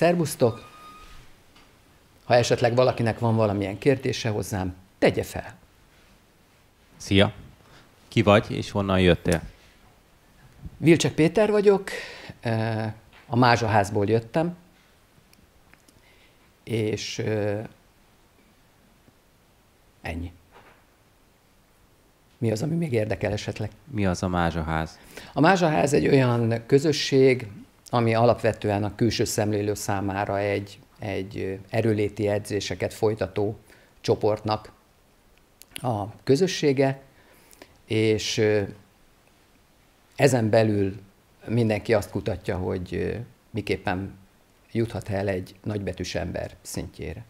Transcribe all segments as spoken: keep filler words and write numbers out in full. Szervusztok! Ha esetleg valakinek van valamilyen kérdése hozzám, tegye fel! Szia! Ki vagy és honnan jöttél? Vilcsek Péter vagyok, a Mázsaházból jöttem, és ennyi. Mi az, ami még érdekel esetleg? Mi az a Mázsaház? A Mázsaház egy olyan közösség, ami alapvetően a külső szemlélő számára egy, egy erőléti edzéseket folytató csoportnak a közössége, és ezen belül mindenki azt kutatja, hogy miképpen juthat el egy nagybetűs ember szintjére.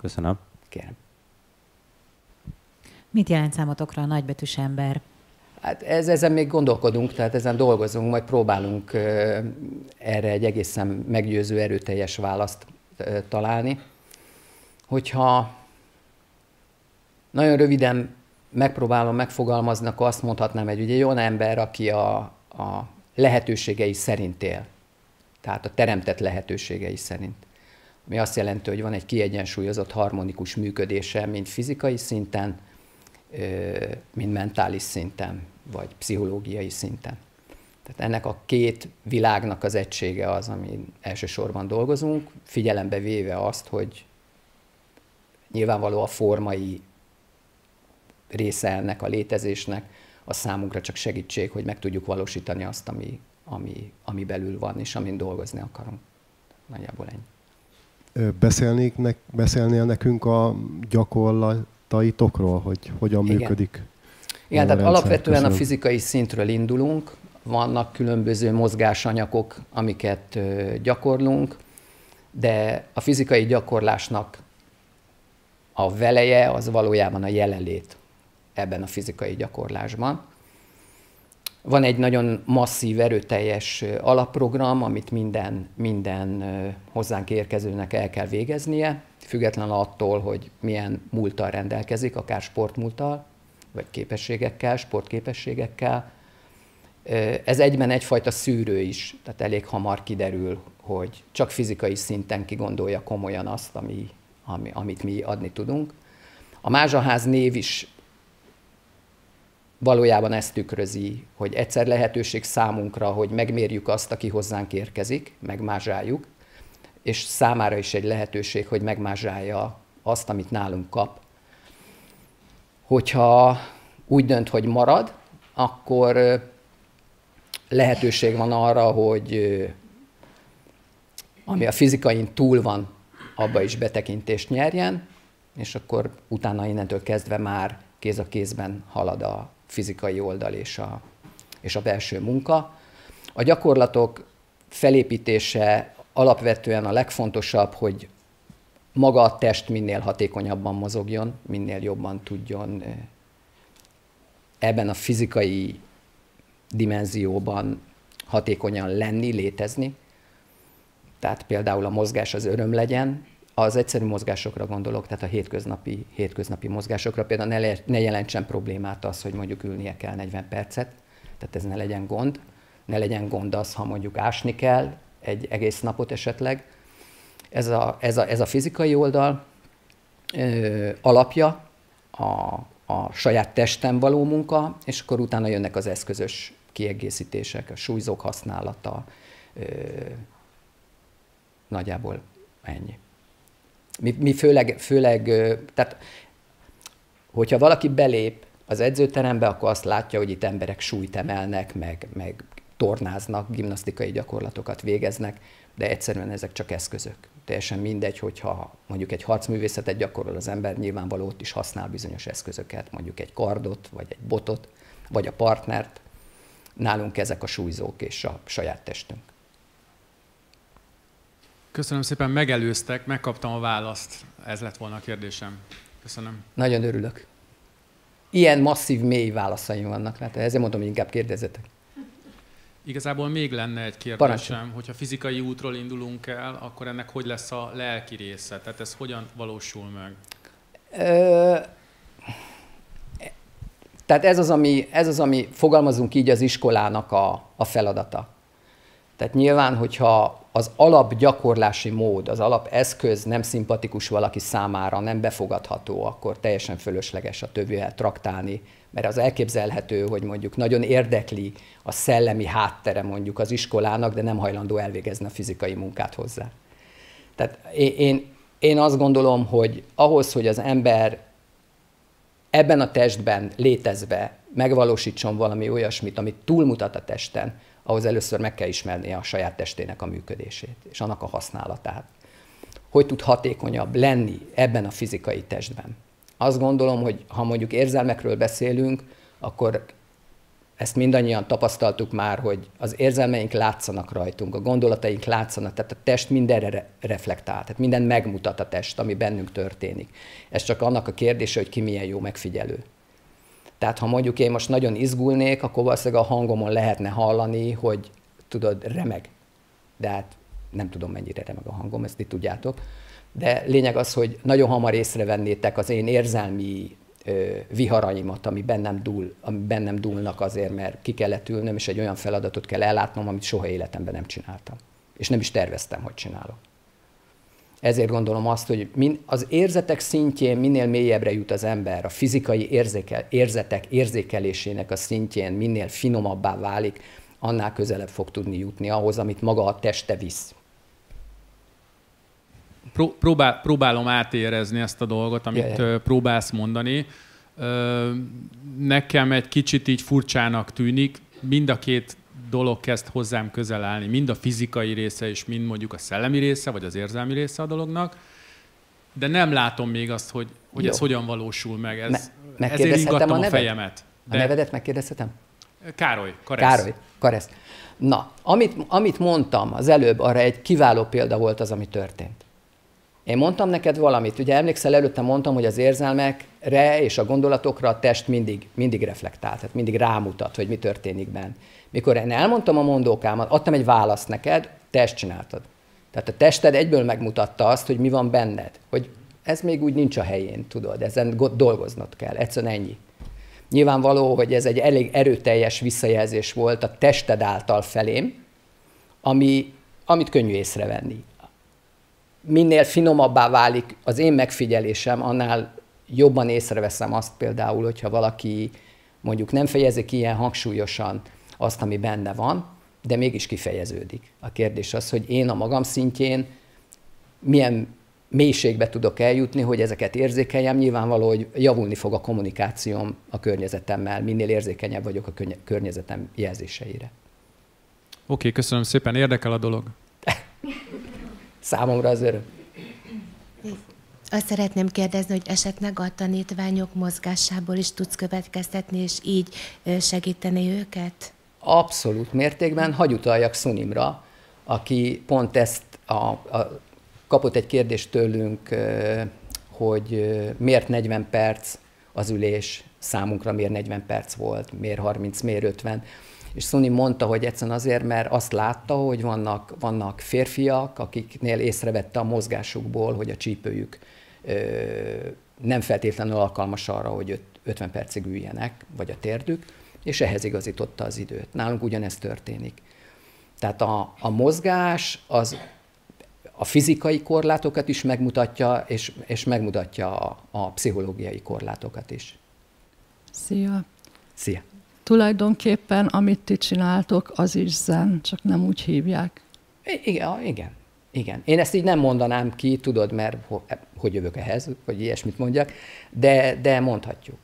Köszönöm. Kérem. Mit jelent számotokra a nagybetűs ember? Hát ez, ezen még gondolkodunk, tehát ezen dolgozunk, majd próbálunk erre egy egészen meggyőző, erőteljes választ találni. Hogyha nagyon röviden megpróbálom megfogalmazni, akkor azt mondhatnám, hogy egy olyan ember, aki a, a lehetőségei szerint él, tehát a teremtett lehetőségei szerint. Ami azt jelenti, hogy van egy kiegyensúlyozott harmonikus működése, mind fizikai szinten, mint mentális szinten, vagy pszichológiai szinten. Tehát ennek a két világnak az egysége az, amin elsősorban dolgozunk, figyelembe véve azt, hogy nyilvánvaló a formai része ennek a létezésnek, az számunkra csak segítség, hogy meg tudjuk valósítani azt, ami, ami, ami belül van, és amin dolgozni akarunk. Nagyjából ennyi. Beszélnék ne, beszélnél nekünk a gyakorlat, taitokról, hogy hogyan Igen. működik. Igen, tehát rendszer. Alapvetően Köszönöm. A fizikai szintről indulunk, vannak különböző mozgásanyagok, amiket gyakorlunk, de a fizikai gyakorlásnak a veleje az valójában a jelenlét ebben a fizikai gyakorlásban. Van egy nagyon masszív, erőteljes alapprogram, amit minden, minden hozzánk érkezőnek el kell végeznie, független attól, hogy milyen múlttal rendelkezik, akár sportmúlttal, vagy képességekkel, sportképességekkel. Ez egyben egyfajta szűrő is, tehát elég hamar kiderül, hogy csak fizikai szinten kigondolja komolyan azt, ami, ami, amit mi adni tudunk. A Mázsaház név is valójában ezt tükrözi, hogy egyszer lehetőség számunkra, hogy megmérjük azt, aki hozzánk érkezik, megmázsáljuk, és számára is egy lehetőség, hogy megmázsálja azt, amit nálunk kap. Hogyha úgy dönt, hogy marad, akkor lehetőség van arra, hogy ami a fizikain túl van, abba is betekintést nyerjen, és akkor utána innentől kezdve már kéz a kézben halad a fizikai oldal és a, és a belső munka. A gyakorlatok felépítése alapvetően a legfontosabb, hogy maga a test minél hatékonyabban mozogjon, minél jobban tudjon ebben a fizikai dimenzióban hatékonyan lenni, létezni. Tehát például a mozgás az öröm legyen, az egyszerű mozgásokra gondolok, tehát a hétköznapi, hétköznapi mozgásokra, például ne, le, ne jelentsen problémát az, hogy mondjuk ülnie kell negyven percet, tehát ez ne legyen gond. Ne legyen gond az, ha mondjuk ásni kell egy egész napot esetleg. Ez a, ez a, ez a fizikai oldal ö, alapja a, a saját testen való munka, és akkor utána jönnek az eszközös kiegészítések, a súlyzók használata, ö, nagyjából ennyi. Mi, mi főleg, főleg, tehát hogyha valaki belép az edzőterembe, akkor azt látja, hogy itt emberek súlyt emelnek, meg, meg tornáznak, gimnasztikai gyakorlatokat végeznek, de egyszerűen ezek csak eszközök. Teljesen mindegy, hogyha mondjuk egy harcművészetet gyakorol az ember, nyilvánvaló ott is használ bizonyos eszközöket, mondjuk egy kardot, vagy egy botot, vagy a partnert. Nálunk ezek a súlyzók és a saját testünk. Köszönöm szépen, megelőztek, megkaptam a választ. Ez lett volna a kérdésem. Köszönöm. Nagyon örülök. Ilyen masszív, mély válaszaim vannak, hát ezért mondom, hogy inkább kérdezzetek. Igazából még lenne egy kérdésem, Parancsolj. Hogyha fizikai útról indulunk el, akkor ennek hogy lesz a lelki része? Tehát ez hogyan valósul meg? Ö... Tehát ez az, ami, ez az, ami fogalmazunk így az iskolának a, a feladata. Tehát nyilván, hogyha az alapgyakorlási mód, az alapeszköz nem szimpatikus valaki számára, nem befogadható, akkor teljesen fölösleges a többivel traktálni, mert az elképzelhető, hogy mondjuk nagyon érdekli a szellemi háttere mondjuk az iskolának, de nem hajlandó elvégezni a fizikai munkát hozzá. Tehát én, én azt gondolom, hogy ahhoz, hogy az ember ebben a testben létezve megvalósítson valami olyasmit, amit túlmutat a testen, ahhoz először meg kell ismernie a saját testének a működését, és annak a használatát. Hogy tud hatékonyabb lenni ebben a fizikai testben? Azt gondolom, hogy ha mondjuk érzelmekről beszélünk, akkor ezt mindannyian tapasztaltuk már, hogy az érzelmeink látszanak rajtunk, a gondolataink látszanak, tehát a test mindenre reflektál, tehát minden megmutat a test, ami bennünk történik. Ez csak annak a kérdése, hogy ki milyen jó megfigyelő. Tehát ha mondjuk én most nagyon izgulnék, akkor valószínűleg a hangomon lehetne hallani, hogy tudod, remeg. De hát nem tudom, mennyire remeg a hangom, ezt itt tudjátok. De lényeg az, hogy nagyon hamar észrevennétek az én érzelmi ö, viharaimat, ami bennem, dúl, ami bennem dúlnak azért, mert ki kellett ülnöm, és egy olyan feladatot kell ellátnom, amit soha életemben nem csináltam. És nem is terveztem, hogy csinálok. Ezért gondolom azt, hogy az érzetek szintjén minél mélyebbre jut az ember, a fizikai érzékel, érzetek érzékelésének a szintjén minél finomabbá válik, annál közelebb fog tudni jutni ahhoz, amit maga a teste visz. Pró- próbál, próbálom átérezni ezt a dolgot, amit Jaj. próbálsz mondani. Nekem egy kicsit így furcsának tűnik, mind a két dolog kezd hozzám közel állni, mind a fizikai része és mind mondjuk a szellemi része, vagy az érzelmi része a dolognak, de nem látom még azt, hogy, hogy ez hogyan valósul meg. Ez, Me, ezért ingattam a, a fejemet. De... A nevedet megkérdezhetem? Károly, Karesz. Károly, Karesz. Na, amit, amit mondtam az előbb, arra egy kiváló példa volt az, ami történt. Én mondtam neked valamit, ugye emlékszel, előtte mondtam, hogy az érzelmekre és a gondolatokra a test mindig, mindig reflektál, tehát mindig rámutat, hogy mi történik benne. Mikor én elmondtam a mondókámat, adtam egy választ neked, te ezt csináltad. Tehát a tested egyből megmutatta azt, hogy mi van benned, hogy ez még úgy nincs a helyén, tudod, ezen dolgoznod kell, egyszerűen ennyi. Nyilvánvaló, hogy ez egy elég erőteljes visszajelzés volt a tested által felém, ami, amit könnyű észrevenni. Minél finomabbá válik az én megfigyelésem, annál jobban észreveszem azt például, hogyha valaki mondjuk nem fejezi ki ilyen hangsúlyosan azt, ami benne van, de mégis kifejeződik. A kérdés az, hogy én a magam szintjén milyen mélységbe tudok eljutni, hogy ezeket érzékeljem. Nyilvánvaló, hogy javulni fog a kommunikációm a környezetemmel, minél érzékenyebb vagyok a környezetem jelzéseire. Oké, köszönöm szépen, érdekel a dolog. Számomra az öröm. Azt szeretném kérdezni, hogy esetleg a tanítványok mozgásából is tudsz következtetni, és így segíteni őket? Abszolút mértékben. Hagy utaljak Sunimra, aki pont ezt a, a, kapott egy kérdést tőlünk, hogy miért negyven perc az ülés, számunkra miért negyven perc volt, miért harminc, miért ötven. És Suni mondta, hogy egyszerűen azért, mert azt látta, hogy vannak, vannak férfiak, akiknél észrevette a mozgásukból, hogy a csípőjük ö, nem feltétlenül alkalmas arra, hogy öt, ötven percig üljenek, vagy a térdük, és ehhez igazította az időt. Nálunk ugyanezt történik. Tehát a, a mozgás az a fizikai korlátokat is megmutatja, és, és megmutatja a, a pszichológiai korlátokat is. Szia! Szia! Tulajdonképpen, amit ti csináltok, az is zen, csak nem úgy hívják. Igen, igen, igen. Én ezt így nem mondanám ki, tudod, mert hogy jövök ehhez, hogy ilyesmit mondjak, de, de mondhatjuk.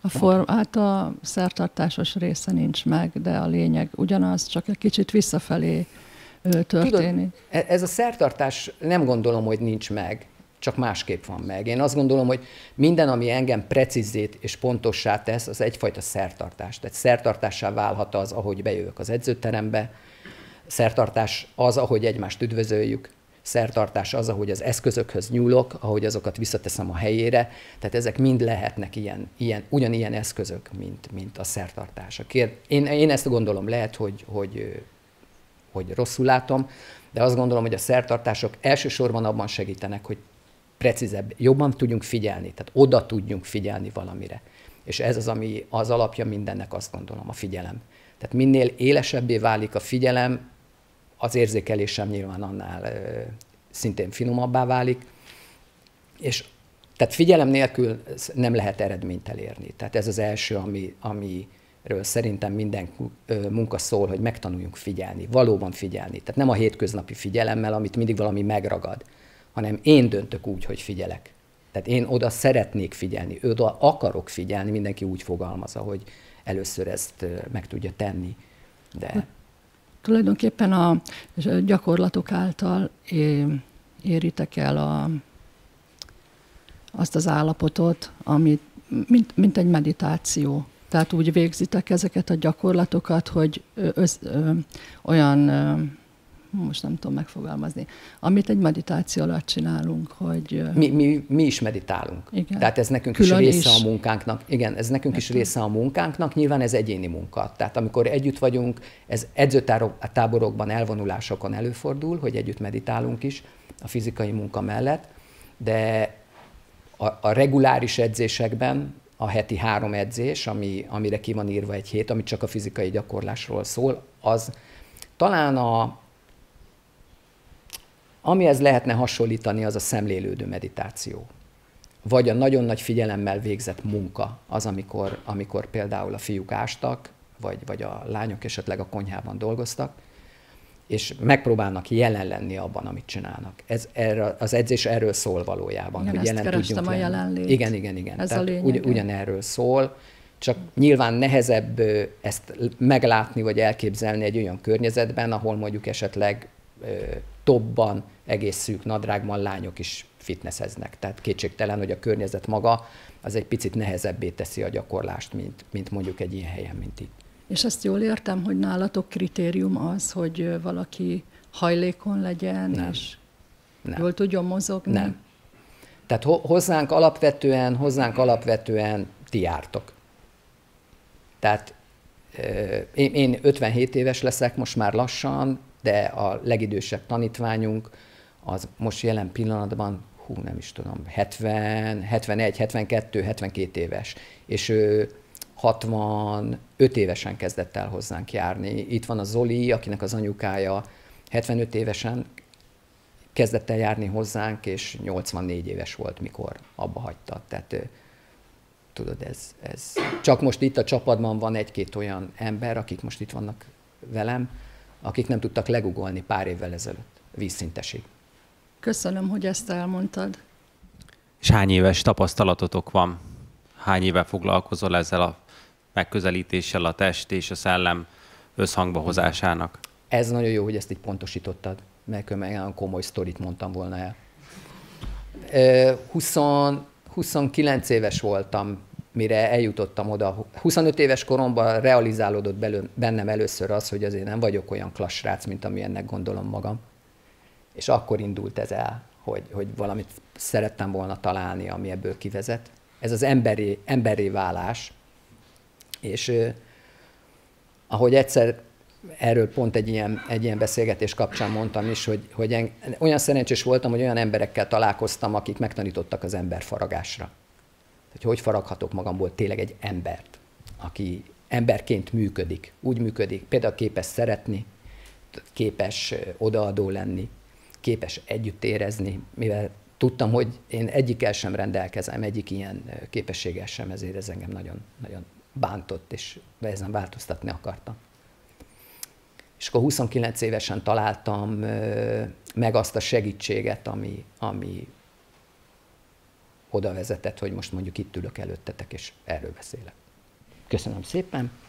A form, hát a szertartásos része nincs meg, de a lényeg ugyanaz, csak egy kicsit visszafelé történik. Tudod, ez a szertartás nem gondolom, hogy nincs meg, csak másképp van meg. Én azt gondolom, hogy minden, ami engem precízzét és pontossá tesz, az egyfajta szertartás. Tehát szertartássá válhat az, ahogy bejövök az edzőterembe, szertartás az, ahogy egymást üdvözöljük, szertartás az, ahogy az eszközökhöz nyúlok, ahogy azokat visszateszem a helyére. Tehát ezek mind lehetnek ilyen, ilyen, ugyanilyen eszközök, mint, mint a szertartás. Én, én ezt gondolom, lehet, hogy, hogy, hogy rosszul látom, de azt gondolom, hogy a szertartások elsősorban abban segítenek, hogy precízebb, jobban tudjunk figyelni, tehát oda tudjunk figyelni valamire. És ez az, ami az alapja mindennek, azt gondolom, a figyelem. Tehát minél élesebbé válik a figyelem, az érzékelésem nyilván annál szintén finomabbá válik, és tehát figyelem nélkül nem lehet eredményt elérni. Tehát ez az első, ami, amiről szerintem minden munka szól, hogy megtanuljunk figyelni, valóban figyelni. Tehát nem a hétköznapi figyelemmel, amit mindig valami megragad, hanem én döntök úgy, hogy figyelek. Tehát én oda szeretnék figyelni, oda akarok figyelni, mindenki úgy fogalmazza, hogy először ezt meg tudja tenni. De... Tulajdonképpen a gyakorlatok által éritek el a, azt az állapotot, amit, mint, mint egy meditáció. Tehát úgy végzitek ezeket a gyakorlatokat, hogy össz, ö, olyan, ö, most nem tudom megfogalmazni, amit egy meditáció alatt csinálunk, hogy... Mi, mi, mi is meditálunk. Igen. Tehát ez nekünk Külön is része is. a munkánknak. Igen, ez nekünk Nekem. is része a munkánknak, nyilván ez egyéni munka. Tehát amikor együtt vagyunk, ez edzőtáborokban, elvonulásokon előfordul, hogy együtt meditálunk is a fizikai munka mellett, de a, a reguláris edzésekben, a heti három edzés, ami, amire ki van írva egy hét, ami csak a fizikai gyakorlásról szól, az talán a... Amihez lehetne hasonlítani, az a szemlélődő meditáció. Vagy a nagyon nagy figyelemmel végzett munka, az, amikor, amikor például a fiúk ástak, vagy, vagy a lányok esetleg a konyhában dolgoztak, és megpróbálnak jelen lenni abban, amit csinálnak. Ez, erre, az edzés erről szól valójában. Igen, hogy jelen tudjunk lenni. A jelenlét. Igen, igen, igen. Ez tehát ugy, ugyanerről szól, csak nyilván nehezebb ezt meglátni, vagy elképzelni egy olyan környezetben, ahol mondjuk esetleg tobban, egész szűk nadrágban lányok is fitnesseznek. Tehát kétségtelen, hogy a környezet maga az egy picit nehezebbé teszi a gyakorlást, mint, mint mondjuk egy ilyen helyen, mint itt. És ezt jól értem, hogy nálatok kritérium az, hogy valaki hajlékony legyen, nem. és nem. jól tudjon mozogni? Nem. Tehát hozzánk alapvetően, hozzánk alapvetően ti jártok. Tehát én, én ötvenhét éves leszek most már lassan, de a legidősebb tanítványunk az most jelen pillanatban, hú, nem is tudom, hetven, hetvenegy, hetvenkettő, hetvenkét éves, és ő hatvanöt évesen kezdett el hozzánk járni. Itt van a Zoli, akinek az anyukája hetvenöt évesen kezdett el járni hozzánk, és nyolcvannégy éves volt, mikor abba hagyta. Tehát tudod, ez, ez... Csak most itt a csapatban van egy-két olyan ember, akik most itt vannak velem, akik nem tudtak legugolni pár évvel ezelőtt vízszintesig. Köszönöm, hogy ezt elmondtad. És hány éves tapasztalatotok van? Hány éve foglalkozol ezzel a megközelítéssel a test és a szellem összhangba hozásának? Ez nagyon jó, hogy ezt így pontosítottad, mert olyan komoly sztorit mondtam volna el. huszonkilenc éves voltam, mire eljutottam oda. huszonöt éves koromban realizálódott belőle, bennem először az, hogy azért nem vagyok olyan klassz srác, mint amilyennek gondolom magam. És akkor indult ez el, hogy, hogy valamit szerettem volna találni, ami ebből kivezet. Ez az emberi, emberi válás. És eh, ahogy egyszer, erről pont egy ilyen, egy ilyen beszélgetés kapcsán mondtam is, hogy, hogy en, olyan szerencsés voltam, hogy olyan emberekkel találkoztam, akik megtanítottak az emberfaragásra. Hogy hogy faraghatok magamból tényleg egy embert, aki emberként működik, úgy működik, például képes szeretni, képes odaadó lenni, képes együtt érezni, mivel tudtam, hogy én egyikkel sem rendelkezem, egyik ilyen képességgel sem, ezért ez engem nagyon, nagyon bántott, és ezen változtatni akartam. És akkor huszonkilenc évesen találtam meg azt a segítséget, ami, ami oda vezetett, hogy most mondjuk itt ülök előttetek, és erről beszélek. Köszönöm szépen!